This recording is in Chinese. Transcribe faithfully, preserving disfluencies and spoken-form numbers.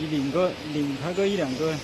你领个领他个一两个。